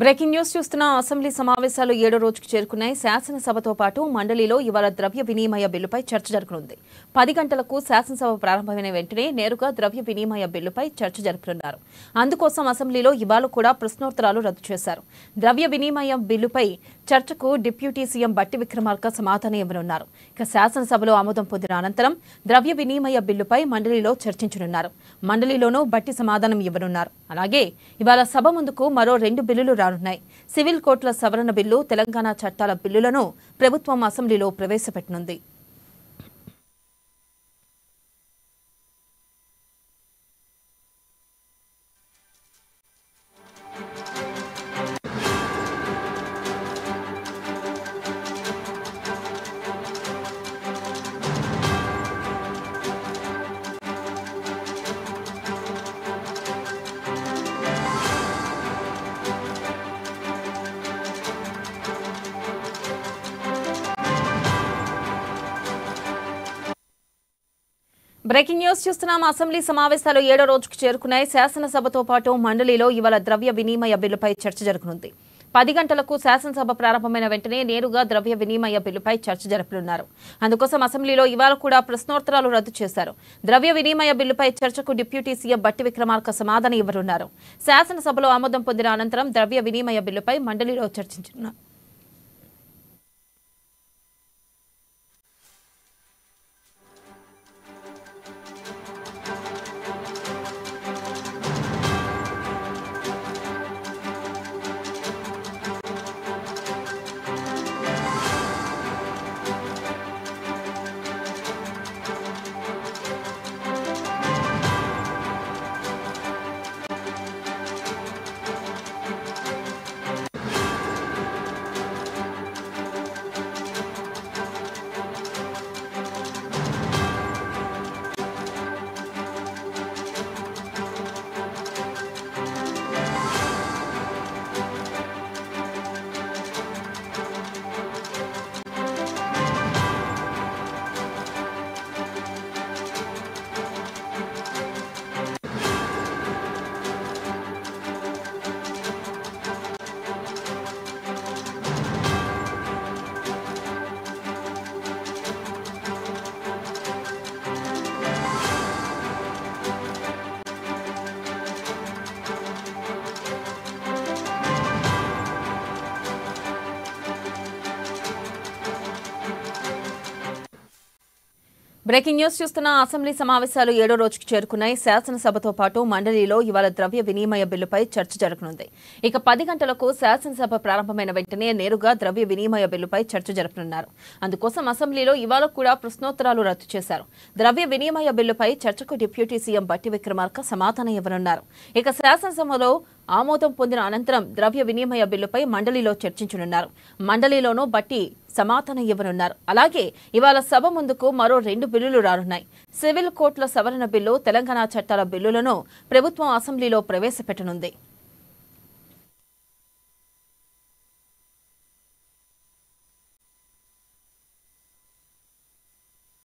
Breaking news Chustuna Assembly Samavesalo 7వ రోజుకు చేరుకున్నాయి శాసన సభతో పాటు మండలిలో ఇవాళ ద్రవ్య వినిమయ బిల్లుపై చర్చ జరుగుతుంది 10 గంటలకు శాసన సభ ప్రారంభమైన వెంటనే నేరుగా ద్రవ్య వినిమయ బిల్లుపై చర్చ జరుగుతున్నారు అందుకోసం అసెంబ్లీలో ఇవాళ కూడా ప్రశ్నోత్తరాలు రద్దు చేశారు ద్రవ్య వినిమయ బిల్లుపై చర్చకు డిప్యూటీ సీఎం బట్టి విక్రమార్క సమాధానం ఇవ్వనున్నారు ఇక శాసన సభలో ఆమోదం పొందిన అనంతరం ద్రవ్య వినిమయ బిల్లుపై మండలిలో చర్చించనున్నారు మండలిలోనూ బట్టి సమాధానం ఇవ్వనున్నారు అలాగే ఇవాళ సభ ముందుకు మరో రెండు బిల్లులు రానున్నాయి సివిల్ కోర్టుల సవరణ బిల్లు తెలంగాణ చట్టాల బిల్లులను ప్రభుత్వం అసెంబ్లీలో ప్రవేశపెట్టనుంది Breaking news Chustunam Assembly Samavesalo 7వ రోజుకు చేరుకున్నాయి శాసన సభతో పాటు మండలిలో ఇవాళ ద్రవ్య వినిమయ బిల్లుపై చర్చ జరుగుతుంది 10 గంటలకు శాసన సభ ప్రారంభమైన వెంటనే నేరుగా ద్రవ్య వినిమయ బిల్లుపై చర్చ జరపనున్నారు అందుకోసం అసెంబ్లీలో ఇవాళ కూడా ప్రశ్నోత్తరాలు రద్దు చేశారు ద్రవ్య వినిమయ బిల్లుపై చర్చకు డిప్యూటీ సీఎం బట్టి విక్రమార్క సమాధానం ఇవ్వనున్నారు శాసన సభలో ఆమోదం పొందిన అనంతరం ద్రవ్య వినిమయ బిల్లుపై మండలిలో చర్చించనున్నారు Breaking news Chustuna Assembly Samavesalo 7వ రోజుకు చేరుకున్నాయి శాసన సభతో పాటు మండలిలో ఇవాళ ద్రవ్య వినిమయ బిల్లుపై చర్చ జరుగుతుంది ఇక 10 గంటలకు శాసన సభ ప్రారంభమైన వెంటనే నేరుగా ద్రవ్య వినిమయ బిల్లుపై చర్చ జరపనున్నారు అందుకోసం అసెంబ్లీలో ఇవాళ కూడా ప్రశ్నోత్తరాలు రద్దు చేశారు ద్రవ్య వినిమయ బిల్లుపై చర్చకు డిప్యూటీ సీఎం బట్టి విక్రమార్క సమాధానం ఇవ్వనున్నారు ఇక శాసన సభలో ఆమోదం పొందిన అనంతరం ద్రవ్య వినిమయ బిల్లుపై మండలిలో చర్చించనున్నారు మండలిలోనూ బట్టి సమాధానం ఇవ్వనున్నారు అలాగే ఇవాళ సభ ముందుకు మరో రెండు బిల్లులు రానున్నాయి సివిల్ కోర్టుల సవరణ బిల్లు తెలంగాణ చట్టాల బిల్లులను ప్రభుత్వం అసెంబ్లీలో ప్రవేశపెట్టనుంది